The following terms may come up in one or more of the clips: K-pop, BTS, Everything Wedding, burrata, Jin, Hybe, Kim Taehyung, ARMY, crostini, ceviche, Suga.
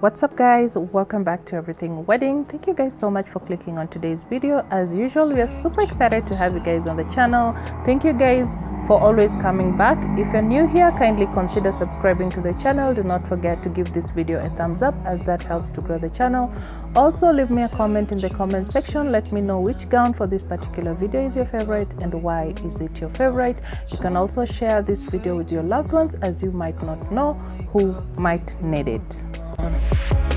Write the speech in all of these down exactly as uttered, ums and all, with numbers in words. What's up guys, welcome back to Everything Wedding. Thank you guys so much for clicking on today's video. As usual, we are super excited to have you guys on the channel. Thank you guys for always coming back. If you're new here, kindly consider subscribing to the channel. Do not forget to give this video a thumbs up, as that helps to grow the channel. Also, leave me a comment in the comment section. Let me know which gown for this particular video is your favorite and why is it your favorite. You can also share this video with your loved ones, as you might not know who might need it.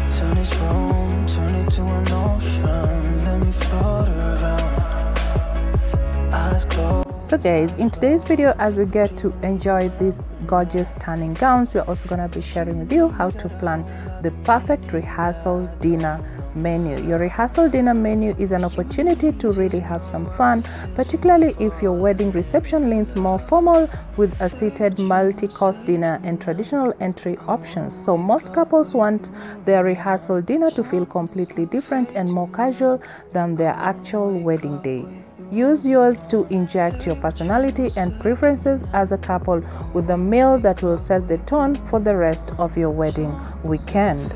Turn this room, turn it to an ocean. Let me float around. Eyes closed. So guys, in today's video, as we get to enjoy these gorgeous stunning gowns, we're also going to be sharing with you how to plan the perfect rehearsal dinner menu. Your rehearsal dinner menu is an opportunity to really have some fun, particularly if your wedding reception leans more formal with a seated multi-course dinner and traditional entry options. So most couples want their rehearsal dinner to feel completely different and more casual than their actual wedding day. Use yours to inject your personality and preferences as a couple with a meal that will set the tone for the rest of your wedding weekend.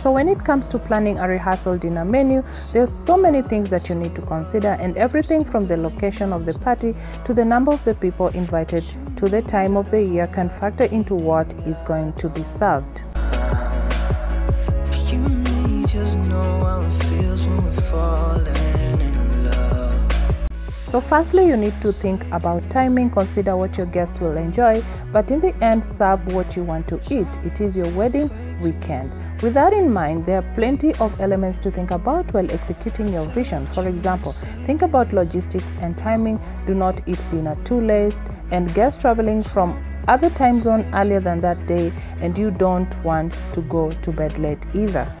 So when it comes to planning a rehearsal dinner menu, there's so many things that you need to consider, and everything from the location of the party to the number of the people invited to the time of the year can factor into what is going to be served. So firstly, you need to think about timing, consider what your guests will enjoy, but in the end, serve what you want to eat. It is your wedding weekend. With that in mind, there are plenty of elements to think about while executing your vision. For example, think about logistics and timing. Do not eat dinner too late, and guests traveling from other time zone earlier than that day, and you don't want to go to bed late either.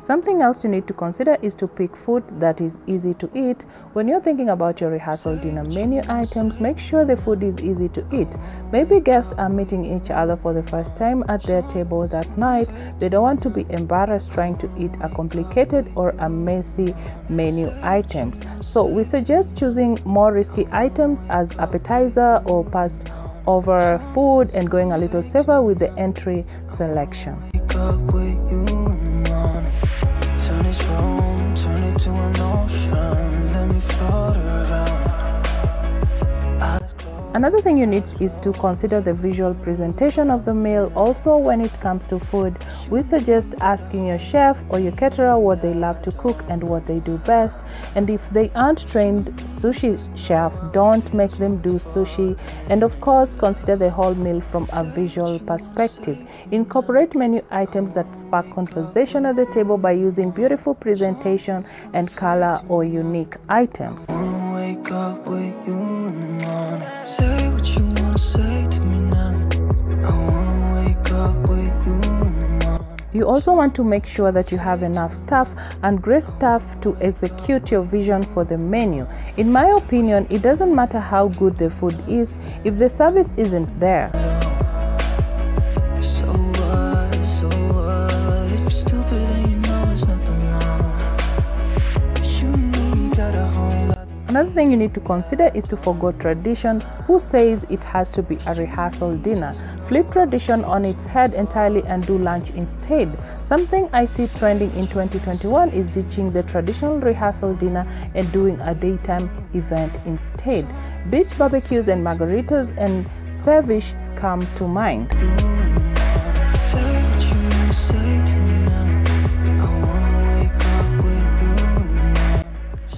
Something else you need to consider is to pick food that is easy to eat. When you're thinking about your rehearsal dinner menu items, make sure the food is easy to eat. Maybe guests are meeting each other for the first time at their table that night. They don't want to be embarrassed trying to eat a complicated or a messy menu item. So we suggest choosing more risky items as appetizer or passed over food, and going a little safer with the entry selection. Another thing you need is to consider the visual presentation of the meal. Also, when it comes to food, we suggest asking your chef or your caterer what they love to cook and what they do best. And if they aren't trained sushi chef, don't make them do sushi. And of course, consider the whole meal from a visual perspective. Incorporate menu items that spark conversation at the table by using beautiful presentation and color or unique items. Say what you want to say to me now. I wanna wake up with you in the morning. You also want to make sure that you have enough staff and great staff to execute your vision for the menu. In my opinion, it doesn't matter how good the food is if the service isn't there. Another thing you need to consider is to forgo tradition. Who says it has to be a rehearsal dinner? Flip tradition on its head entirely and do lunch instead. Something I see trending in twenty twenty-one is ditching the traditional rehearsal dinner and doing a daytime event instead. Beach barbecues and margaritas and ceviche come to mind.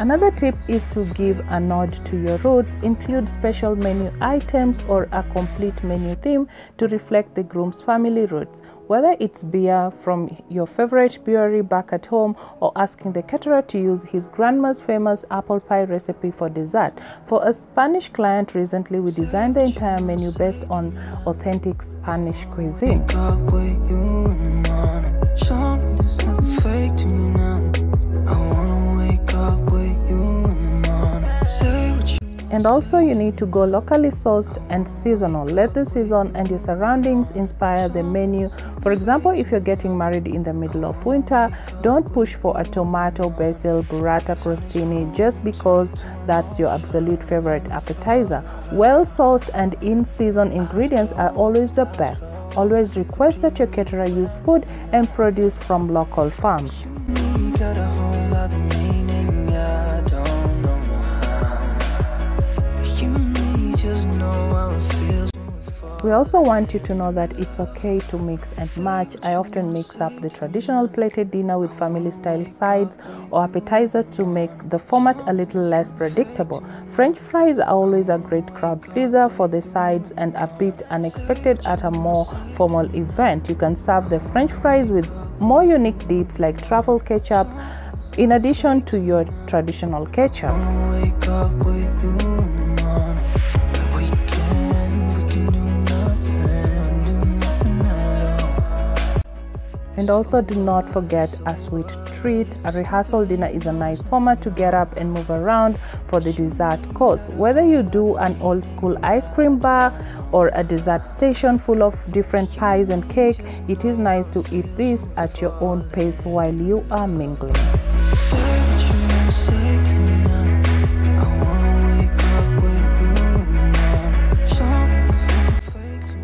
Another tip is to give a nod to your roots. Include special menu items or a complete menu theme to reflect the groom's family roots. Whether it's beer from your favorite brewery back at home or asking the caterer to use his grandma's famous apple pie recipe for dessert. For a Spanish client recently, we designed the entire menu based on authentic Spanish cuisine. And also you need to go locally sourced and seasonal. Let the season and your surroundings inspire the menu. For example, if you're getting married in the middle of winter, don't push for a tomato, basil, burrata, crostini just because that's your absolute favorite appetizer. Well sourced and in season ingredients are always the best. Always request that your caterer use food and produce from local farms. We also want you to know that it's okay to mix and match. I often mix up the traditional plated dinner with family style sides or appetizer to make the format a little less predictable. French fries are always a great crowd pleaser for the sides and a bit unexpected at a more formal event. You can serve the French fries with more unique dips like truffle ketchup in addition to your traditional ketchup. And also do not forget a sweet treat. A rehearsal dinner is a nice format to get up and move around for the dessert course. Whether you do an old school ice cream bar or a dessert station full of different pies and cake, it is nice to eat this at your own pace while you are mingling.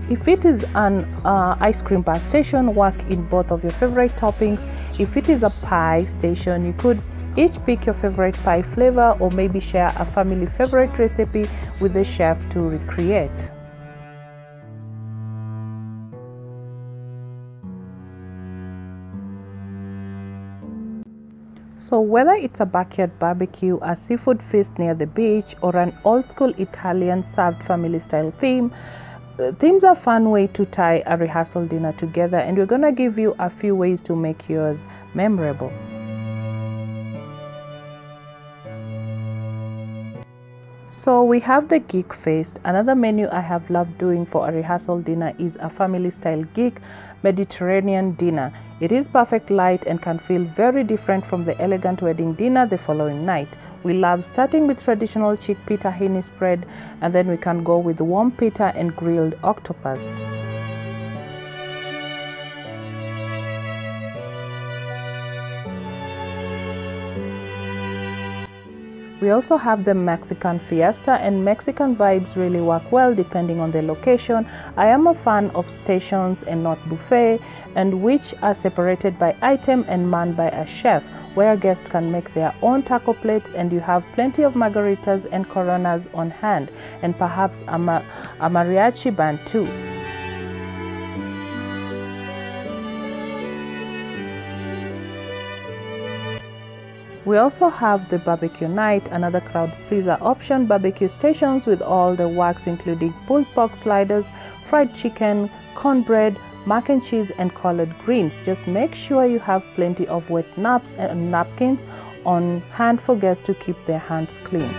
If it is an uh, ice cream bar station, work in both of your favorite toppings. If it is a pie station, you could each pick your favorite pie flavor or maybe share a family favorite recipe with the chef to recreate. So whether it's a backyard barbecue, a seafood feast near the beach, or an old school Italian served family style theme, themes are a fun way to tie a rehearsal dinner together, and we're gonna give you a few ways to make yours memorable. So we have the geek feast. Another menu I have loved doing for a rehearsal dinner is a family style geek Mediterranean dinner. It is perfect light and can feel very different from the elegant wedding dinner the following night. We love starting with traditional chickpea tahini spread, and then we can go with warm pita and grilled octopus. We also have the Mexican fiesta, and Mexican vibes really work well depending on the location. I am a fan of stations and not buffet, and which are separated by item and manned by a chef, where guests can make their own taco plates and you have plenty of margaritas and coronas on hand, and perhaps a, ma a mariachi band too. We also have the barbecue night, another crowd pleaser option. Barbecue stations with all the works including pulled pork sliders, fried chicken, cornbread, mac and cheese and collard greens. Just make sure you have plenty of wet naps and napkins on hand for guests to keep their hands clean.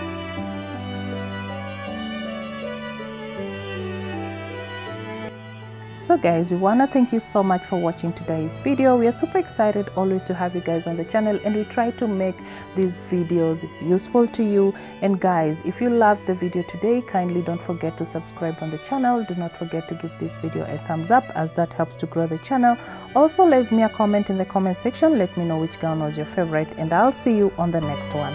So guys, we wanna thank you so much for watching today's video. We are super excited always to have you guys on the channel, and we try to make these videos useful to you. And guys, if you loved the video today, kindly don't forget to subscribe on the channel. Do not forget to give this video a thumbs up, as that helps to grow the channel. Also leave me a comment in the comment section. Let me know which gown was your favorite, and I'll see you on the next one.